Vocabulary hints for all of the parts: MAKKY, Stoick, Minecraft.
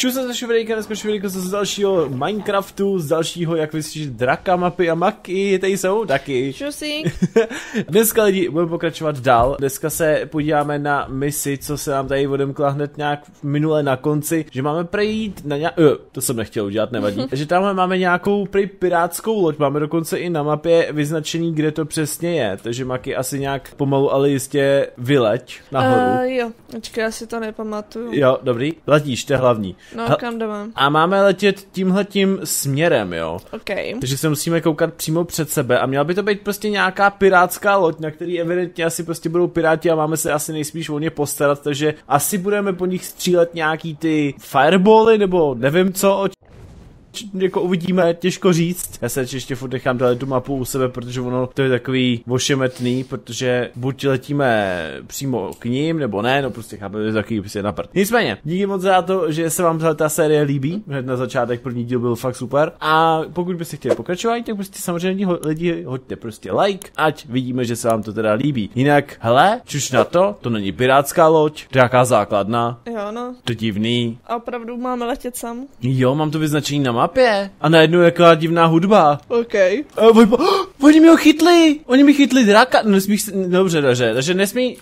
Čus se zase videjka, dneska švědejka z dalšího Minecraftu, z dalšího, jak vyslyšíte, Draka, Mapy a Maky, tady jsou taky. Čusík. Dneska lidi, budeme pokračovat dál, dneska se podíváme na misi, co se nám tady odemkla hned nějak minule na konci, že máme prejít na nějak, to jsem nechtěl udělat, nevadí. Takže tamhle máme nějakou prej pirátskou loď, máme dokonce i na mapě vyznačení, kde to přesně je, takže Maky asi nějak pomalu, ale jistě vyleď nahoru. Jo, ačka, já si to nepamatuju. Jo, dobrý, letíš, to je hlavní. No, kam jdeme? A máme letět tímhletím směrem, jo. Okay. Takže se musíme koukat přímo před sebe a měla by to být prostě nějaká pirátská loď, na který evidentně asi prostě budou piráti a máme se asi nejspíš o ně postarat, takže asi budeme po nich střílet nějaký ty firebally nebo nevím co, jako uvidíme, těžko říct. Já se ještě furt nechám dát tu mapu u sebe, protože ono to je takový ošemetný, protože buď letíme přímo k ním, nebo ne, no prostě chápete, to je takový prostě na prd. Nicméně, díky moc za to, že se vám ta série líbí, hned na začátek první díl byl fakt super a pokud byste chtěli pokračovat, tak prostě samozřejmě lidi hoďte prostě like, ať vidíme, že se vám to teda líbí. Jinak, hele, čuš na to, to není pirátská loď, to je jaká základna. Jo, no. To divný. A opravdu máme letět sam. Jo, mám to vyznačení na mapě. A najednou jaká divná hudba. Okej. Okay. Oni mi ho chytli! Oni mi chytli draka. No, nesmíš se... Dobře, dobře, takže nesmí...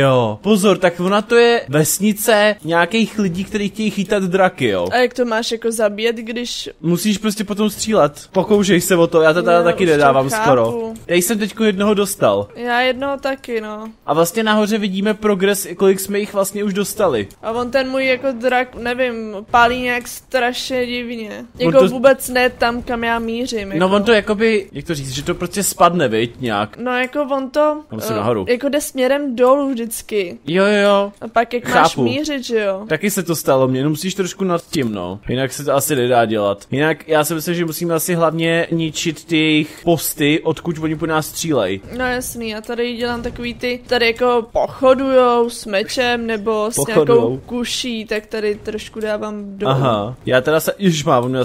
Jo. Pozor, tak ona to je vesnice nějakých lidí, kteří chtějí chytat draky, jo. A jak to máš jako zabít, když... Musíš prostě potom střílet. Pokoušej se o to, já to teda taky nedávám skoro. Já jsem teďko jednoho dostal. Já jednoho taky, no. A vlastně nahoře vidíme progres, kolik jsme jich vlastně už dostali. A on ten můj jako drak, nevím, pálí nějak strašně divně. Jako to... vůbec ne tam, kam já mířím. Jako. No on to jakoby, jak to říct, že to prostě spadne, viď, nějak. No jako on to, nahoru. Jako jde směrem dolů vždycky. Jo, jo. A pak jak máš mířit, že jo. Taky se to stalo mně, no musíš trošku nad tím, no. Jinak se to asi nedá dělat. Jinak já si myslím, že musíme asi hlavně ničit ty jejich posty, odkud oni po nás střílej. No jasný, já tady dělám takový ty, tady jako pochodujou s mečem, nebo s nějakou kuší, tak tady trošku dávám dolů. Aha, já teda se,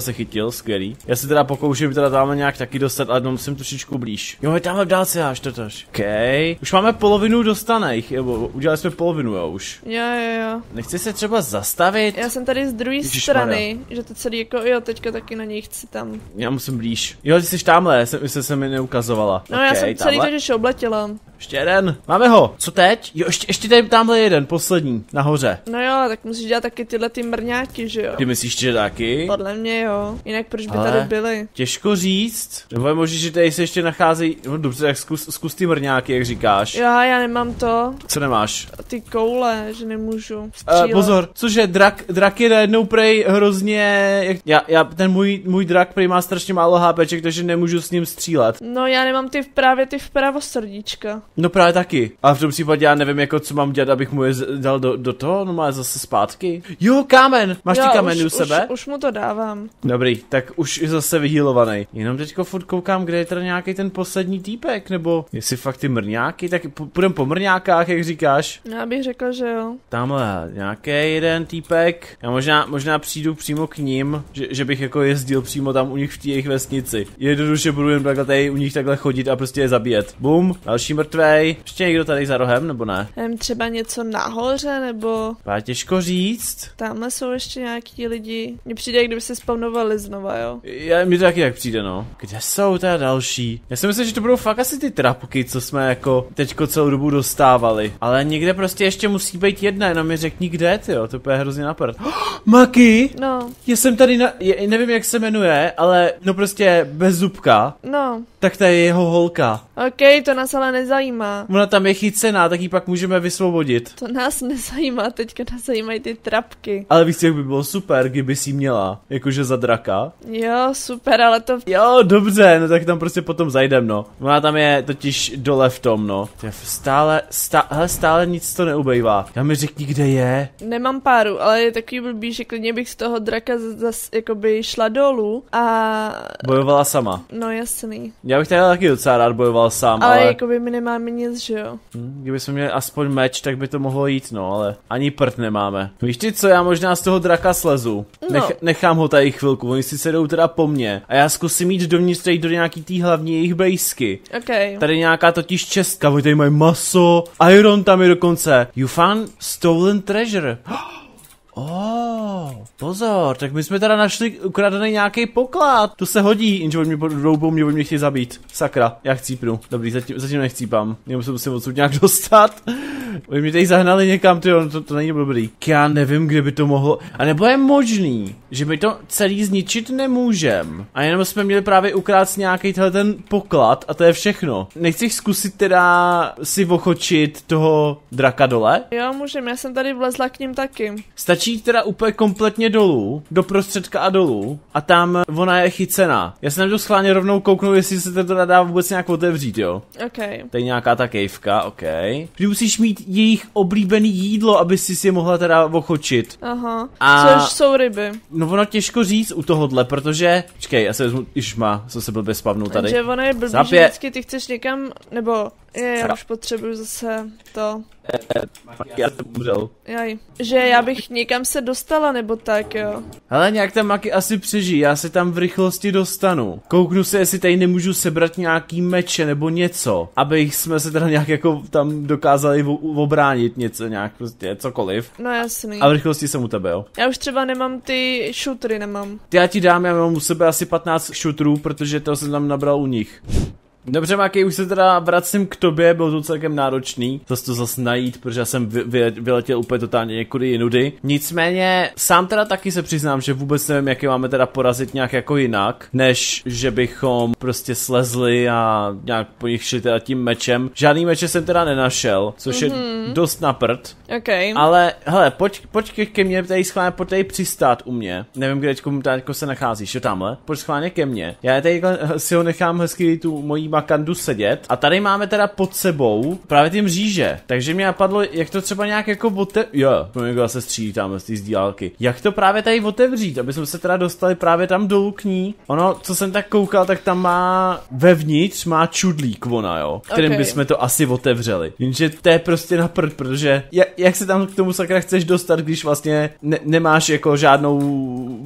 se chytil, skvělý. Já se teda pokouším teda tamhle nějak taky dostat, ale musím trošičku blíž. Jo, je tamhle v dálce až totož. Okej. Už máme polovinu dostaných, nebo udělali jsme polovinu, jo, už. Jo. Nechci se třeba zastavit? Já jsem tady z druhé strany, že to celý jako, jo, teďka taky na něj chci tam. Já musím blíž. Jo, ty jsi tamhle, se mi neukazovala. No, okay, já jsem celý totiž obletěla. Ještě jeden. Máme ho. Co teď? Jo, ještě tady tamhle jeden, poslední, nahoře. No jo, tak musíš dělat taky tyhle ty mrňáky, že jo. Ty myslíš, že taky? Podle mě jo. Jinak proč by tady byli? Těžko říct. Nebo možná, že tady se ještě nacházejí. No dobře, tak zkus ty mrňáky, jak říkáš. Jo, já nemám to. Co nemáš? Ty koule, že nemůžu. Pozor, cože drak je najednou prej hrozně. Ten můj drak prej má strašně málo HPček, takže nemůžu s ním střílet. No, já nemám ty vpravo srdíčka. No právě taky. A v tom případě já nevím, jako co mám dělat, abych mu je dal do toho, no má zase zpátky. Jo, kámen! Máš ty kameny u sebe? Už mu to dávám. Dobrý, tak už je zase vyhýlovaný. Jenom teďko furt koukám, kde je teda nějaký ten poslední týpek, nebo jestli fakt ty mrňáky, tak půjdeme po mrňákách, jak říkáš. Já bych řekla, že jo. Tamhle nějaký jeden týpek. Já možná přijdu přímo k ním, že bych jako jezdil přímo tam u nich v té jejich vesnici. Jednoduše budu jen takhle tady u nich takhle chodit a prostě je zabíjet. Bum, další mrtvé. Ještě někdo tady za rohem, nebo ne? Třeba něco nahoře, nebo... Pá, těžko říct. Tamhle jsou ještě nějaký lidi. Mně přijde, kdyby se spawnovali znova, jo? Mně to taky tak přijde, no. Kde jsou teda další? Já si myslím, že to budou fakt asi ty trapky, co jsme jako teďko celou dobu dostávali. Ale někde prostě ještě musí být jedna, jenom mi řekni kde, tyjo, to je hrozně na prd. Maky! No. Já jsem tady nevím, jak se jmenuje, ale no prostě bez zubka. No. Tak to je jeho holka. Okej, to nás ale nezajímá. Ona tam je chycená, tak ji pak můžeme vysvobodit. To nás nezajímá, teďka nás zajímají ty trapky. Ale víš, jak by bylo super, kdyby si měla, jakože za draka. Jo, super, ale to... Jo, dobře, no tak tam prostě potom zajdem, no. Ona tam je totiž dole v tom, no. Stále nic to neubejvá. Já mi řekni, kde je. Nemám páru, ale je takový blbý, že klidně bych z toho draka zase jakoby šla dolů a... Bojovala sama. No jasný. Já bych tady taky docela rád bojoval sám, ale... jakoby my nemáme nic, že jo. Kdyby jsme měli aspoň meč, tak by to mohlo jít, no, ale ani prd nemáme. Víš ty co, já možná z toho draka slezu. No. Nechám ho tady chvilku, oni si sedou teda po mně. A já zkusím jít dovnitř tady do nějaký tý hlavní jejich bejsky. Okay. Tady nějaká totiž čestka, oni tady mají maso, iron tam je dokonce. You found stolen treasure. Pozor, tak my jsme teda našli ukradený nějaký poklad. To se hodí, jenže oni mě doubou, mě chtějí zabít. Sakra, já chcípnu. Dobrý, zatím nechcípám. Jenom se musím odsud nějak dostat. Oni mě tady zahnali někam, tyjo, to není dobrý. Já nevím, kde by to mohlo. A nebo je možný, že my to celý zničit nemůžem. A jenom jsme měli právě ukrást nějaký tenhle ten poklad a to je všechno. Nechci zkusit teda si ochočit toho draka dole? Jo, můžem, já jsem tady vlezla k ním taky. Stačí teda úplně kompletně dolů, do prostředka a dolů, a tam ona je chycená. Já se na to schválně rovnou kouknu, jestli se to dá vůbec nějak otevřít, jo? Okay. Tady nějaká ta kejvka, okej. Ty musíš mít jejich oblíbený jídlo, aby si je mohla teda ochočit. Aha, a... což jsou ryby. No ono těžko říct u tohohle, protože... Počkej, já se vezmu, išma, co se blbě spavnu tady. Takže ono je blbý, že vždycky ty chceš někam, nebo... já už potřebuju zase to. Já jsem umřel. Jaj. Že já bych někam se dostala, nebo tak, jo. Hele, nějak tam Maky asi přežijí, já se tam v rychlosti dostanu. Kouknu se, jestli tady nemůžu sebrat nějaký meče nebo něco, aby jsme se teda nějak jako tam dokázali obránit něco, nějak prostě cokoliv. No jasný. A v rychlosti jsem u tebe, jo. Já už třeba nemám ty šutry, nemám. Já ti dám, já mám u sebe asi 15 šutrů, protože to jsem tam nabral u nich. Dobře, Maky, už se teda vracím k tobě, bylo to celkem náročný, zase to najít, protože já jsem vyletěl úplně totálně někudy jinudy. Nicméně, sám teda taky se přiznám, že vůbec nevím, jak je máme teda porazit nějak jako jinak, než že bychom prostě slezli a nějak po nich šli teda tím mečem. Žádný meče jsem teda nenašel, což je dost na prd. Okay. Ale, hele, pojď ke mně, tady schválně, pojď tady přistát u mě. Nevím, kde teďko se nacházíš, jo tamhle, pojď schválně ke mně. Já tady si ho nechám hezky tu mojí Makandu sedět a tady máme teda pod sebou právě ty mříže, takže mě napadlo, jak to třeba nějak jako jo, se střílí tam z té zdílálky. Jak to právě tady otevřít, aby jsme se teda dostali právě tam dolů k ní. Ono, co jsem tak koukal, tak tam má vevnitř, má čudlík ona, jo, kterým bychom to asi otevřeli. Jenže to je prostě na prd, protože jak se tam k tomu sakra chceš dostat, když vlastně nemáš jako žádnou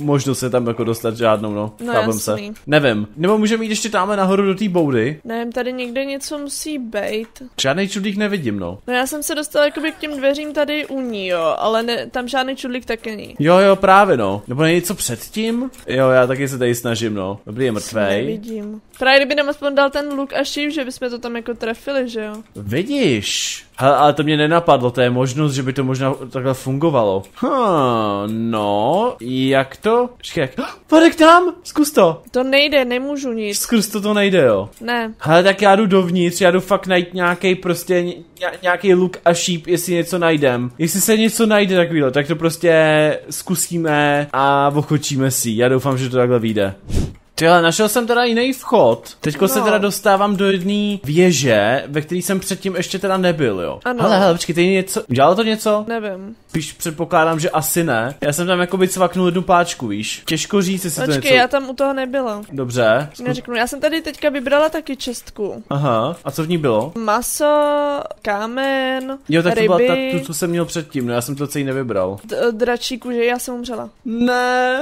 možnost se tam jako dostat, žádnou, no. Chápem se. Nevím. Nebo můžeme jít ještě tamhle nahoru do té boudy. Nevím, tady někde něco musí být. Žádný čudlík nevidím, no. No já jsem se dostal jakoby k těm dveřím tady u ní, jo, ale ne, tam žádný čudlík taky není. Jo, právě, no. Nebo něco předtím? Jo, já taky se tady snažím, no. Dobrý, je mrtvej. Nevidím. Právě kdyby nám aspoň dal ten luk a šíp, že bychom to tam jako trefili, že jo. Vidíš. Hele, ale to mě nenapadlo, to je možnost, že by to možná takhle fungovalo. No, jak to? Varek tam, zkus to. To nejde, nemůžu nic. Skrz to nejde, jo. Ne. Hele, tak já jdu dovnitř, já jdu fakt najít nějaký prostě, nějaký luk a šíp, jestli něco najdem. Jestli se něco najde takovýhle, tak to prostě zkusíme a ochočíme si. Já doufám, že to takhle vyjde. Tyhle, našel jsem teda jiný vchod. Teďko se teda dostávám do jedné věže, ve které jsem předtím ještě teda nebyl, jo. Ano. Hele, počkej, tady něco... Dělalo to něco? Nevím. Píš, předpokládám, že asi ne. Já jsem tam jakoby cvaknul jednu páčku, víš. Těžko říct, jestli to něco... já tam u toho nebyla. Dobře. Neřeknu, já jsem tady teďka vybrala taky čestku. Aha, a co v ní bylo? Maso, kámen, jo, tak ryby. To byla tu, co jsem měl předtím, no já jsem to celý nevybral. Dračíku, že já jsem umřela. Ne.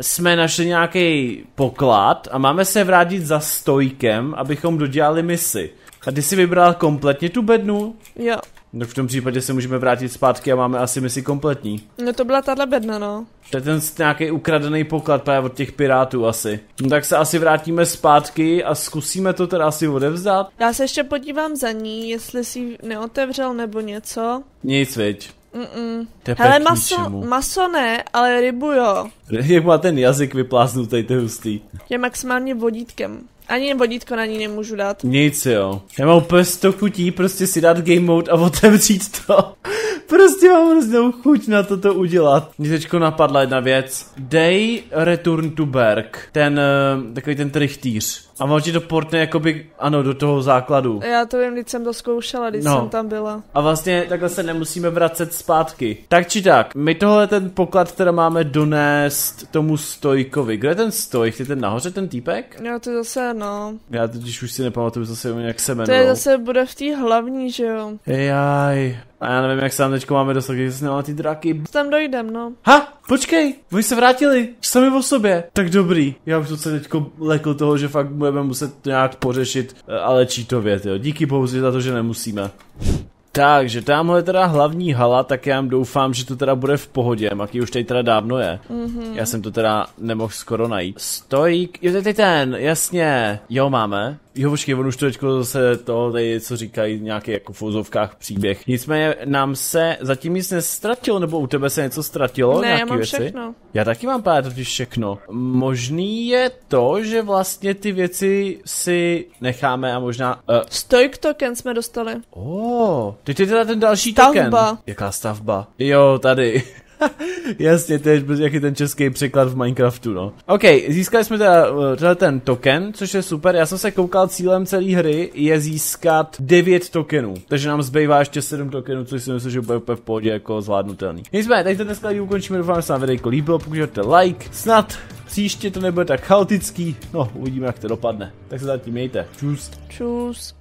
Jsme našli nějaký poklad a máme se vrátit za Stoickem, abychom dodělali misi. A ty si vybral kompletně tu bednu? Jo. No v tom případě se můžeme vrátit zpátky a máme asi misi kompletní. No to byla tahle bedna, no. To je ten nějaký ukradený poklad právě od těch pirátů asi. No tak se asi vrátíme zpátky a zkusíme to teda asi odevzdat. Já se ještě podívám za ní, jestli si ji neotevřel nebo něco. Nic, viď. Hele, maso ne, ale rybu jo. Jak má ten jazyk vypláznutý, to je hustý. Je maximálně vodítkem. Ani vodítko na ní nemůžu dát. Nic jo. Já mám úplně 100 chutí prostě si dát game mode a otevřít to. Prostě mám hroznou chuť na toto udělat. Mně teďko napadla jedna věc. Dej return to Berg. Ten, takový ten trichtýř. A on ti to portne jakoby, ano, do toho základu. Já to vím, když jsem to zkoušela, když jsem tam byla. A vlastně takhle se nemusíme vracet zpátky. Tak či tak, my tohle ten poklad teda máme donést tomu Stoickovi. Kdo je ten Stoick? Je ten nahoře ten týpek? Jo, to je zase, no. Já totiž už si nepamatuju zase, jak se jmenuje. To je zase, bude v té hlavní, že jo. Jaj. A já nevím, jak se tam teďko máme dostat, když se ty draky. Tam dojdem, no. Ha, počkej, oni se vrátili, sami o sobě. Tak dobrý, já už to se teďko lekl toho, že fakt budeme muset to nějak pořešit, ale čítově, jo. Díky bohu za to, že nemusíme. Takže tamhle teda hlavní hala, tak já doufám, že to teda bude v pohodě. Maký už tady teda dávno je. Já jsem to teda nemohl skoro najít. Stoick, jo tady ten, jasně. Jo, máme. Jo, počkej, on už to teďko zase to tady, co říkají nějaký jako v fouzovkách příběh. Nicméně nám se zatím nic nestratilo, nebo u tebe se něco ztratilo? Ne, já mám věci? Všechno. Já taky mám právě totiž všechno. Možný je to, že vlastně ty věci si necháme a možná... Stoick token jsme dostali. Teď je teda ten další token. Jaká stavba? Jo, tady. Jasně, to je jaký ten český překlad v Minecraftu, no. OK, získali jsme teda ten token, což je super. Já jsem se koukal, cílem celé hry je získat 9 tokenů. Takže nám zbývá ještě 7 tokenů, což si myslím, že bude úplně v pohodě jako zvládnutelný. Nicméně, tady to dneska ukončíme, doufám, že se vám videjko líbilo, pokud hodíte like, snad příště to nebude tak chaotický. No, uvidíme, jak to dopadne. Tak se zatím mějte. Čus. Čus.